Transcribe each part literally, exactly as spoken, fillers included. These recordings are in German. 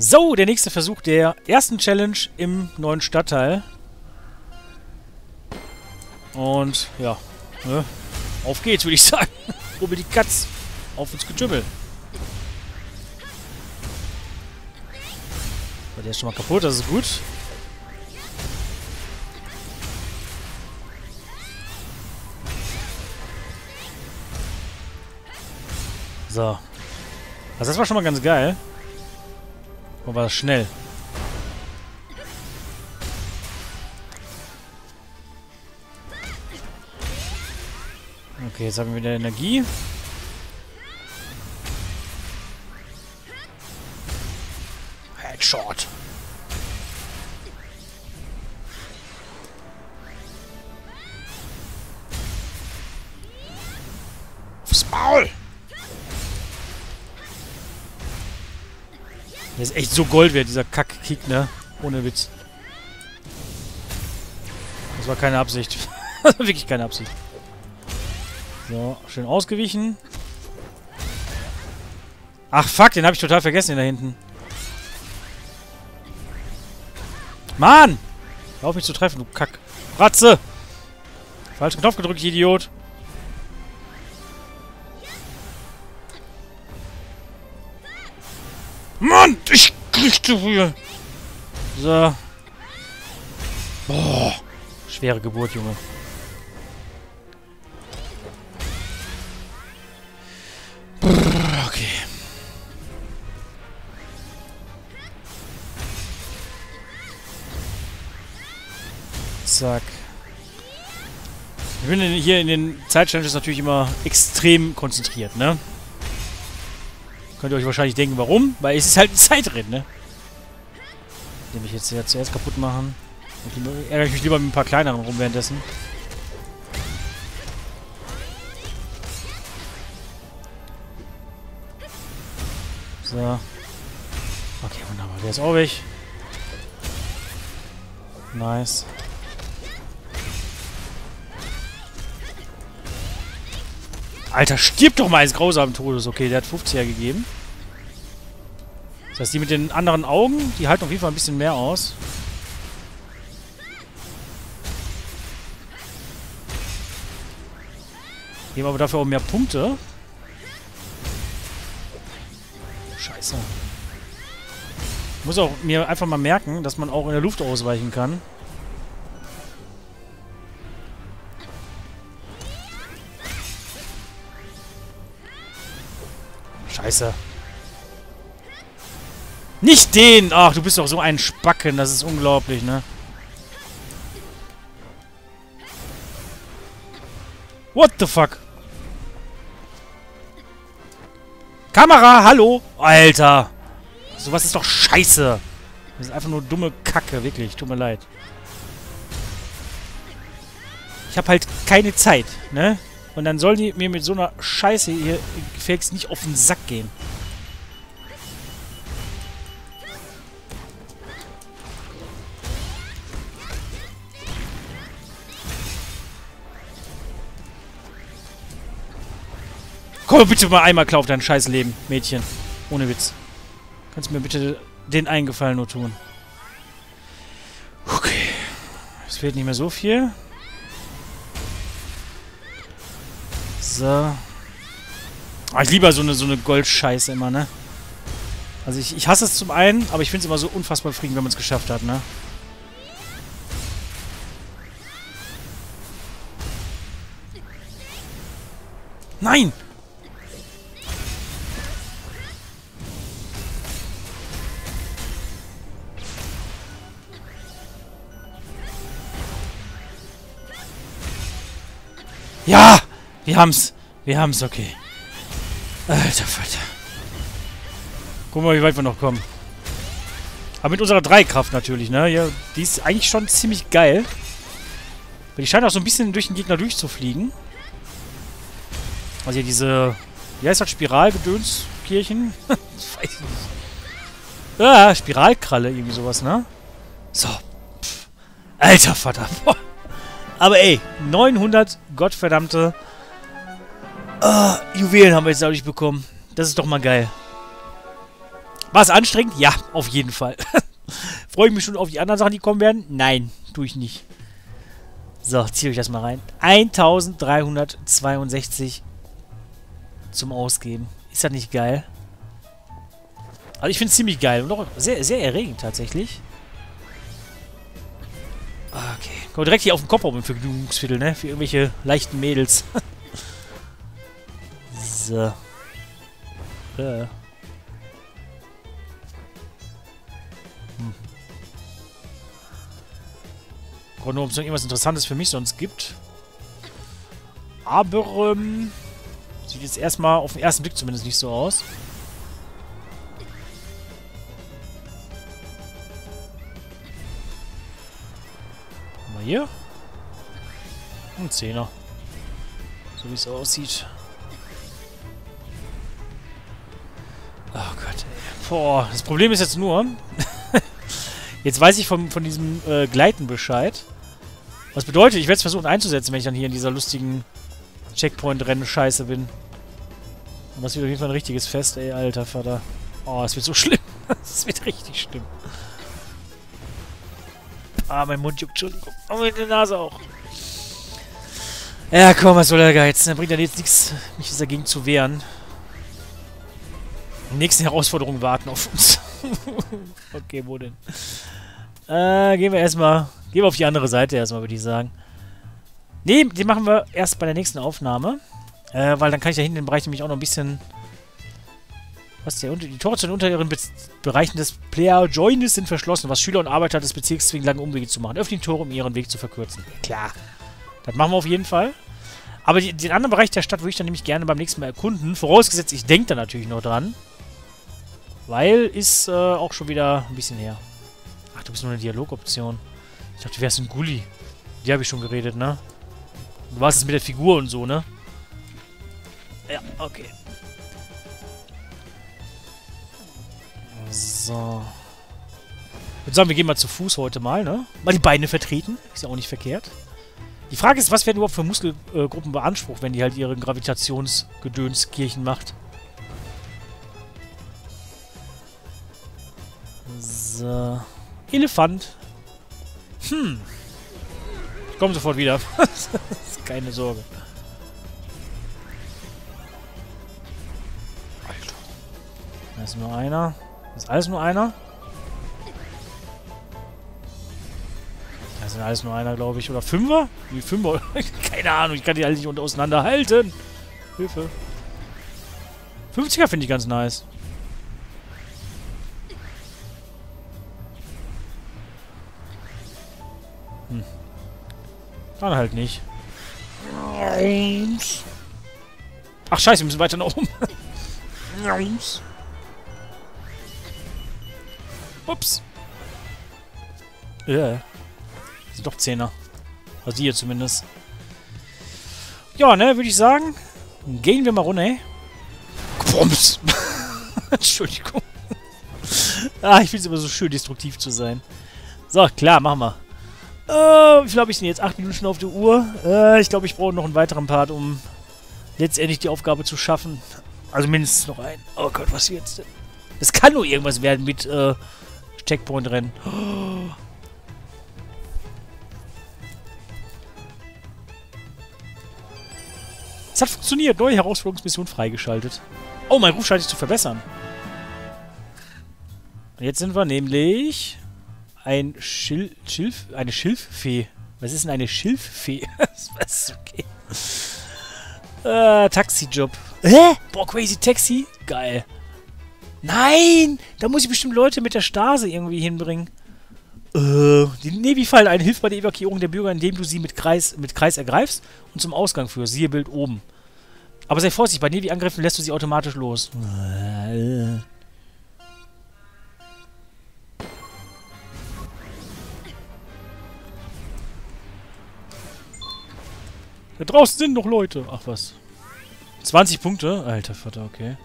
So, der nächste Versuch der ersten Challenge im neuen Stadtteil. Und ja, ne? Auf geht's, würde ich sagen. Rubbel die Katz auf ins Getümmel. So, der ist schon mal kaputt, das ist gut. So. Also das war schon mal ganz geil. Aber war das schnell. Okay, jetzt haben wir wieder Energie. Headshot. Aufs Maul! Der ist echt so Gold wert, dieser Kack-Kick, ne? Ohne Witz. Das war keine Absicht. Das war wirklich keine Absicht. So, schön ausgewichen. Ach, fuck, den habe ich total vergessen, den da hinten. Mann! Hör auf mich zu treffen, du Kack. Ratze! Falschen Knopf gedrückt, Idiot. Mann, ich krieg zu viel. So. Boah. Schwere Geburt, Junge. Brrr, okay. Zack. Ich bin hier in den Zeit-Challenges natürlich immer extrem konzentriert, ne? Könnt ihr euch wahrscheinlich denken, warum? Weil es ist halt ein Zeitrennen, ne? Den ich jetzt ja zuerst kaputt machen. Ich ärgere mich lieber mit ein paar kleineren rum währenddessen. So. Okay, wunderbar. Der ist auch weg. Nice. Alter, stirb doch mal als grausamen Todes. Okay, der hat fünfziger gegeben. Das heißt, die mit den anderen Augen, die halten auf jeden Fall ein bisschen mehr aus. Geben aber dafür auch mehr Punkte. Scheiße. Ich muss auch mir einfach mal merken, dass man auch in der Luft ausweichen kann. Scheiße. Nicht den! Ach, du bist doch so ein Spacken. Das ist unglaublich, ne? What the fuck? Kamera, hallo! Alter! Sowas ist doch scheiße! Das ist einfach nur dumme Kacke, wirklich. Tut mir leid. Ich hab halt keine Zeit, ne? Und dann sollen die mir mit so einer Scheiße hier gefälligst nicht auf den Sack gehen. Komm bitte mal einmal klar auf dein scheiß Leben, Mädchen. Ohne Witz. Kannst du mir bitte den einen Gefallen nur tun? Okay. Es fehlt nicht mehr so viel. So. Oh, ich liebe so eine, so eine Goldscheiße immer, ne? Also ich, ich hasse es zum einen, aber ich finde es immer so unfassbar befriedigend, wenn man es geschafft hat, ne? Nein! Ja! Wir haben's. Wir haben's, okay. Alter Vater. Gucken wir mal, wie weit wir noch kommen. Aber mit unserer Dreikraft natürlich, ne? Ja, die ist eigentlich schon ziemlich geil. Weil die scheint auch so ein bisschen durch den Gegner durchzufliegen. Also hier diese... Wie heißt das? Spiralgedönskirchen? Weiß ich nicht. Ah, Spiralkralle, irgendwie sowas, ne? So. Pff. Alter Vater. Boah. Aber ey, neunhundert gottverdammte... Ah, Juwelen haben wir jetzt dadurch bekommen. Das ist doch mal geil. War es anstrengend? Ja, auf jeden Fall. Freue ich mich schon auf die anderen Sachen, die kommen werden? Nein, tue ich nicht. So, ziehe ich das mal rein. eintausenddreihundertzweiundsechzig zum Ausgeben. Ist das nicht geil? Also ich finde es ziemlich geil und auch sehr, sehr erregend tatsächlich. Okay. Komm direkt hier auf den Kopf rum im Vergnügungsviertel, ne? Für irgendwelche leichten Mädels. So. Äh. Hm. Guck nur, ob es noch irgendwas Interessantes für mich sonst gibt. Aber, ähm... sieht jetzt erstmal auf den ersten Blick zumindest nicht so aus. Mal hier. Ein Zehner. So wie es aussieht. Oh Gott. Boah, das Problem ist jetzt nur... jetzt weiß ich von, von diesem äh, Gleiten Bescheid. Was bedeutet, ich werde es versuchen einzusetzen, wenn ich dann hier in dieser lustigen... Checkpoint-Rennen-Scheiße bin. Und das wird auf jeden Fall ein richtiges Fest, ey, alter Vater. Oh, es wird so schlimm. Es wird richtig schlimm. Ah, mein Mund juckt, Entschuldigung. Oh, meine Nase auch. Ja, komm, was soll der Geiz? Dann bringt dann jetzt nichts, mich dagegen zu wehren. Die nächsten Herausforderungen warten auf uns. Okay, wo denn? Äh, gehen wir erstmal... Gehen wir auf die andere Seite erstmal, würde ich sagen. Nee, die machen wir erst bei der nächsten Aufnahme. Äh, weil dann kann ich da hinten im Bereich nämlich auch noch ein bisschen... Was der unter die Tore zu den unteren Be Bereichen des Player-Joines sind verschlossen, was Schüler und Arbeiter des Bezirks zwingen, lange Umwege zu machen. Öffnen die Tore, um ihren Weg zu verkürzen. Klar. Das machen wir auf jeden Fall. Aber die, den anderen Bereich der Stadt würde ich dann nämlich gerne beim nächsten Mal erkunden. Vorausgesetzt, ich denke da natürlich noch dran. Weil ist äh, auch schon wieder ein bisschen her. Ach, du bist nur eine Dialogoption. Ich dachte, du wärst ein Gulli. Die habe ich schon geredet, ne? Du warst es mit der Figur und so, ne? Ja, okay. So. Ich würde sagen, wir gehen mal zu Fuß heute mal, ne? Mal die Beine vertreten. Ist ja auch nicht verkehrt. Die Frage ist, was werden überhaupt für Muskelgruppen beansprucht, wenn die halt ihre Gravitationsgedönskirchen macht? So. Elefant. Hm. Ich komme sofort wieder. Keine Sorge. Alter. Da ist nur einer. Das ist alles nur einer. Das sind alles nur einer, glaube ich. Oder Fünfer? Wie Fünfer? Keine Ahnung. Ich kann die alle nicht auseinanderhalten. Hilfe. fünfziger finde ich ganz nice. Hm. Dann halt nicht. Ach scheiße, wir müssen weiter nach oben. Ups. Yeah. Das sind doch Zehner. Also die hier zumindest. Ja, ne, würde ich sagen. Gehen wir mal runter, ey. Bums. Entschuldigung. Ah, ich finde es immer so schön, destruktiv zu sein. So, klar, machen wir. Uh, wie viel habe ich denn jetzt? acht Minuten schon auf der Uhr. Uh, ich glaube, ich brauche noch einen weiteren Part, um letztendlich die Aufgabe zu schaffen. Also mindestens noch einen. Oh Gott, was jetzt denn? Das kann nur irgendwas werden mit uh, Checkpoint-Rennen. Oh. Es hat funktioniert. Neue Herausforderungsmission freigeschaltet. Oh, mein Ruf scheint sich zu verbessern. Und jetzt sind wir nämlich... Ein Schil Schilf... Eine Schilffee. Was ist denn eine Schilffee? Was? Okay. Äh, Taxijob. Hä? Boah, Crazy Taxi? Geil. Nein! Da muss ich bestimmt Leute mit der Stase irgendwie hinbringen. Äh, die Nevi-Fallen ein hilft bei der Evakuierung der Bürger, indem du sie mit Kreis, mit Kreis ergreifst und zum Ausgang führst. Siehe Bild oben. Aber sei vorsichtig, bei Nevi-Angriffen lässt du sie automatisch los. Äh... Da draußen sind noch Leute. Ach was. zwanzig Punkte? Alter Vater, okay.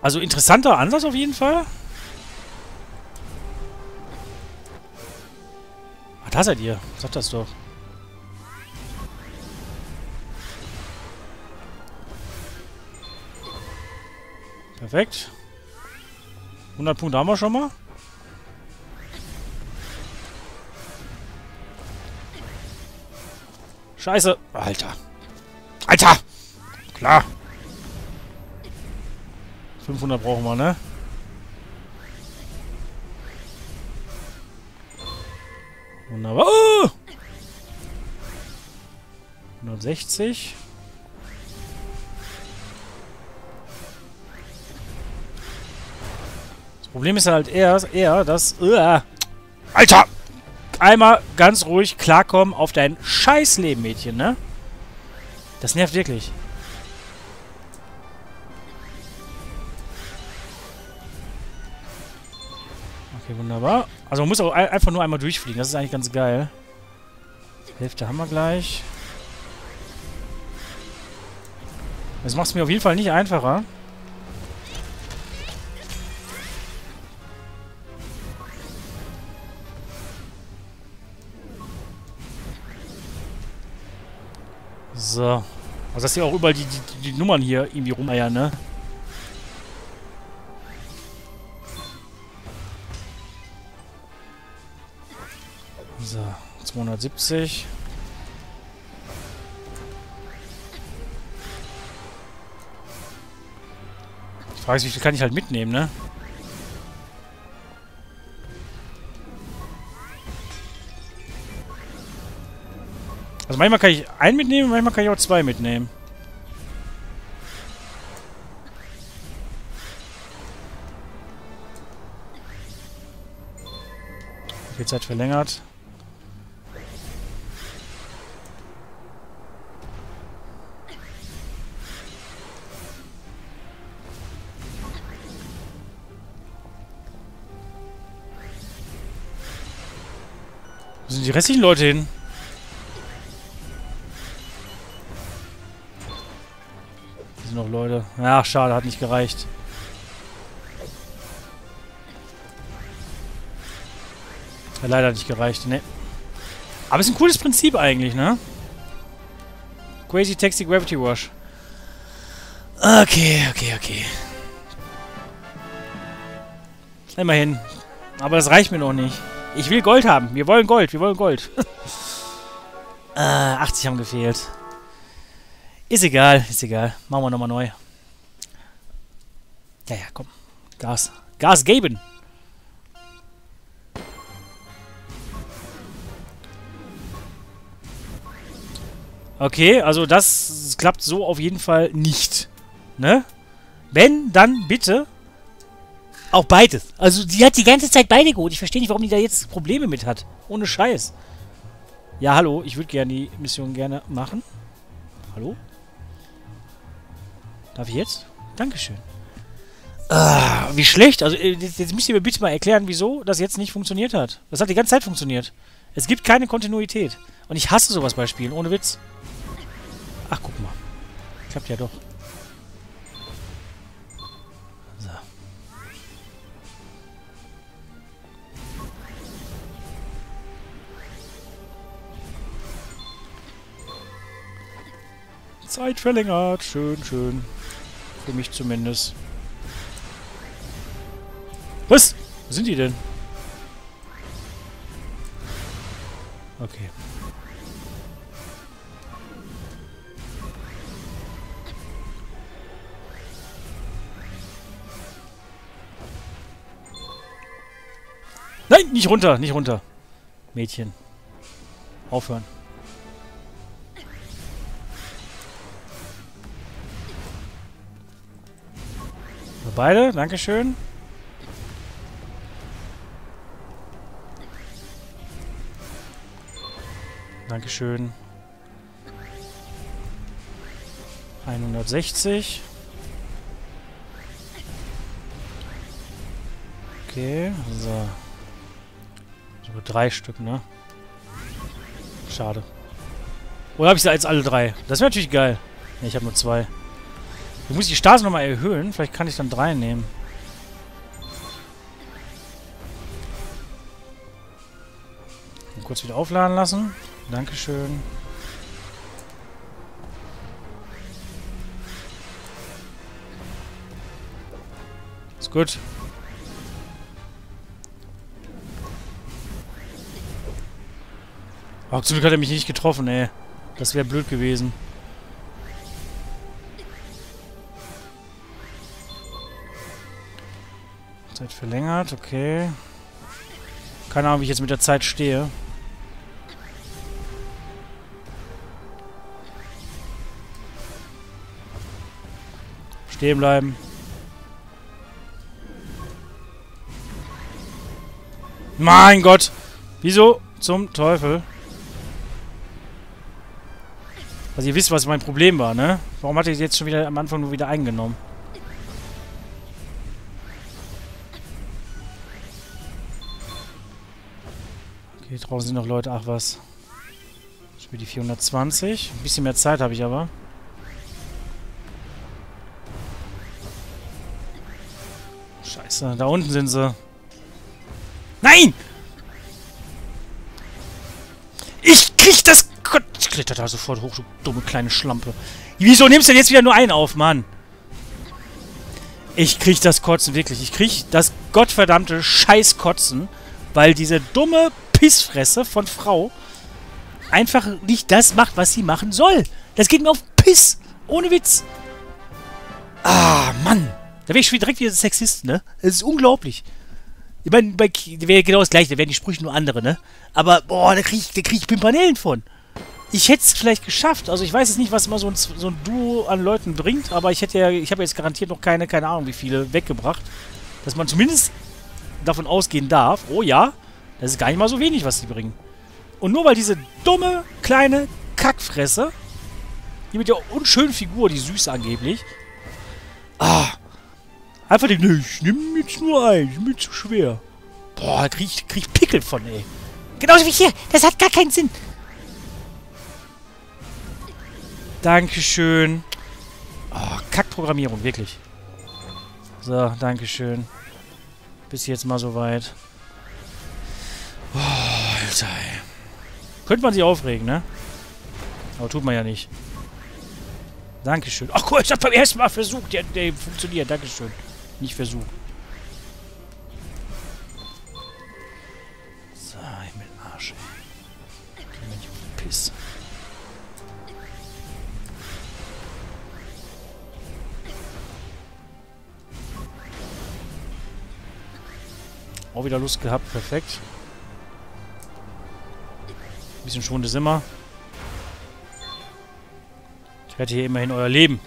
Also interessanter Ansatz auf jeden Fall. Ah, da seid ihr. Sagt das doch. Perfekt. hundert Punkte haben wir schon mal. Scheiße. Alter. Alter! Klar. fünfhundert brauchen wir, ne? Wunderbar. Oh! hundertsechzig. Das Problem ist halt eher, eher dass... Uh, Alter! Einmal ganz ruhig klarkommen auf dein Scheißleben, Mädchen, ne? Das nervt wirklich. Okay, wunderbar. Also man muss auch einfach nur einmal durchfliegen. Das ist eigentlich ganz geil. Hälfte haben wir gleich. Das macht es mir auf jeden Fall nicht einfacher. So. Also dass hier auch überall die, die, die Nummern hier irgendwie rumeiern, ne? So, zweihundertsiebzig. Ich frage mich, wie viel kann ich halt mitnehmen, ne? Also manchmal kann ich einen mitnehmen, manchmal kann ich auch zwei mitnehmen. Okay, Zeit verlängert. Wo sind die restlichen Leute hin? Noch Leute. Ach, schade, hat nicht gereicht. Hat leider nicht gereicht, ne. Aber ist ein cooles Prinzip eigentlich, ne? Crazy Taxi Gravity Rush. Okay, okay, okay. Immerhin. Aber das reicht mir noch nicht. Ich will Gold haben. Wir wollen Gold, wir wollen Gold. äh, achtzig haben gefehlt. Ist egal, ist egal. Machen wir nochmal neu. Ja, ja, komm. Gas. Gas geben! Okay, also das klappt so auf jeden Fall nicht. Ne? Wenn, dann bitte auch beides. Also die hat die ganze Zeit beide geholt. Ich verstehe nicht, warum die da jetzt Probleme mit hat. Ohne Scheiß. Ja, hallo. Ich würde gerne die Mission gerne machen. Hallo? Darf ich jetzt? Dankeschön. Ah, wie schlecht. Also jetzt, jetzt müsst ihr mir bitte mal erklären, wieso das jetzt nicht funktioniert hat. Das hat die ganze Zeit funktioniert. Es gibt keine Kontinuität. Und ich hasse sowas bei Spielen, ohne Witz. Ach, guck mal. Klappt ja doch. So. Zeit verlängert. Schön, schön. Für mich zumindest. Was? Wo sind die denn? Okay. Nein, nicht runter, nicht runter. Mädchen. Aufhören. Beide, Dankeschön. Dankeschön. hundertsechzig. Okay, so. Sogar drei Stück, ne? Schade. Oder habe ich sie als alle drei? Das wäre natürlich geil. Ne, ich habe nur zwei. Ich muss die Straße nochmal erhöhen. Vielleicht kann ich dann drei nehmen. Und kurz wieder aufladen lassen. Dankeschön. Ist gut. Oh, zum Glück hat er mich nicht getroffen, ey. Das wäre blöd gewesen. Zeit verlängert, okay. Keine Ahnung, wie ich jetzt mit der Zeit stehe. Stehen bleiben. Mein Gott! Wieso zum Teufel? Also ihr wisst, was mein Problem war, ne? Warum hatte ich jetzt schon wieder am Anfang nur wieder eingenommen? Okay, draußen sind noch Leute. Ach was. Ich spiele die vierhundertzwanzig. Ein bisschen mehr Zeit habe ich aber. Scheiße, da unten sind sie. Nein! Ich krieg das... Gott, ich kletter da sofort hoch, du dumme kleine Schlampe. Wieso nimmst du denn jetzt wieder nur einen auf, Mann? Ich krieg das Kotzen, wirklich. Ich krieg das gottverdammte Scheißkotzen, weil diese dumme Pissfresse von Frau einfach nicht das macht, was sie machen soll. Das geht mir auf Piss. Ohne Witz. Ah, Mann. Da wäre ich schon direkt wieder Sexist, ne? Das ist unglaublich. Ich meine, bei wäre genau das Gleiche, da wären die Sprüche nur andere, ne? Aber, boah, da kriege ich, krieg ich Pimpanellen von. Ich hätte es vielleicht geschafft. Also ich weiß jetzt nicht, was immer so ein, so ein Duo an Leuten bringt, aber ich hätte ja, ich habe jetzt garantiert noch keine, keine Ahnung, wie viele weggebracht. Dass man zumindest davon ausgehen darf, oh ja, das ist gar nicht mal so wenig, was sie bringen. Und nur weil diese dumme, kleine Kackfresse, die mit der unschönen Figur, die süß angeblich, ah, einfach den, nee, ich nehme jetzt nur ein, ich bin zu schwer. Boah, da krieg ich, krieg ich Pickel von, ey. Genauso wie hier, das hat gar keinen Sinn. Dankeschön. Oh, Kackprogrammierung, wirklich. So, dankeschön. Bis jetzt mal soweit. Oh, Alter, ey. Könnte man sich aufregen, ne? Aber tut man ja nicht. Dankeschön. Ach cool, ich hab beim ersten Mal versucht. Der, der funktioniert, dankeschön. Nicht versucht. So, ich bin im Arsch, ey. Geh mir nicht auf den Piss. Auch wieder Lust gehabt, perfekt. Ein bisschen schonendes immer. Ich werde hier immerhin euer Leben.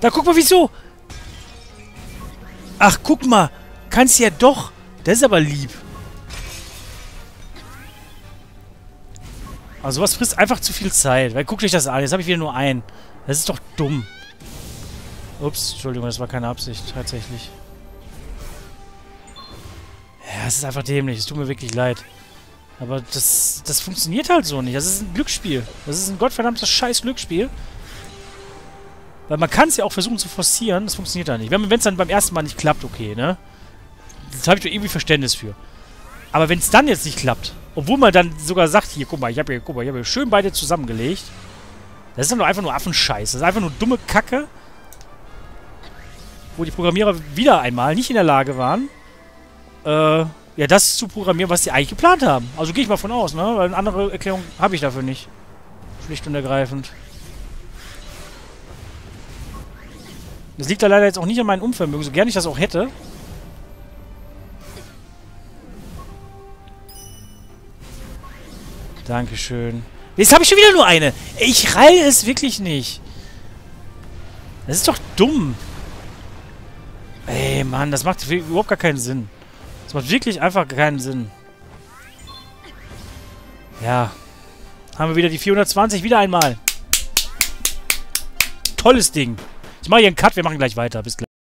Da guck mal, wieso. Ach, guck mal. Kannst ja doch. Das ist aber lieb. Also was frisst einfach zu viel Zeit. Weil guckt euch das an. Jetzt habe ich wieder nur einen. Das ist doch dumm. Ups, Entschuldigung, das war keine Absicht, tatsächlich. Ja, es ist einfach dämlich. Es tut mir wirklich leid. Aber das, das funktioniert halt so nicht. Das ist ein Glücksspiel. Das ist ein gottverdammtes scheiß Glücksspiel. Weil man kann es ja auch versuchen zu forcieren. Das funktioniert da nicht. Wenn es dann beim ersten Mal nicht klappt, okay, ne? Das habe ich doch irgendwie Verständnis für. Aber wenn es dann jetzt nicht klappt, obwohl man dann sogar sagt, hier, guck mal, ich habe hier, guck mal, ich habe hier schön beide zusammengelegt. Das ist dann doch einfach nur Affenscheiß. Das ist einfach nur dumme Kacke, wo die Programmierer wieder einmal nicht in der Lage waren, äh, ja, das zu programmieren, was sie eigentlich geplant haben. Also gehe ich mal von aus, ne? Weil eine andere Erklärung habe ich dafür nicht. Schlicht und ergreifend. Das liegt da leider jetzt auch nicht an meinem Unvermögen, so gerne ich das auch hätte. Dankeschön. Jetzt habe ich schon wieder nur eine. Ich reihe es wirklich nicht. Das ist doch dumm. Ey, Mann, das macht überhaupt gar keinen Sinn. Das macht wirklich einfach keinen Sinn. Ja. Haben wir wieder die vierhundertzwanzig, wieder einmal. Tolles Ding. Ich mache hier einen Cut, wir machen gleich weiter. Bis gleich.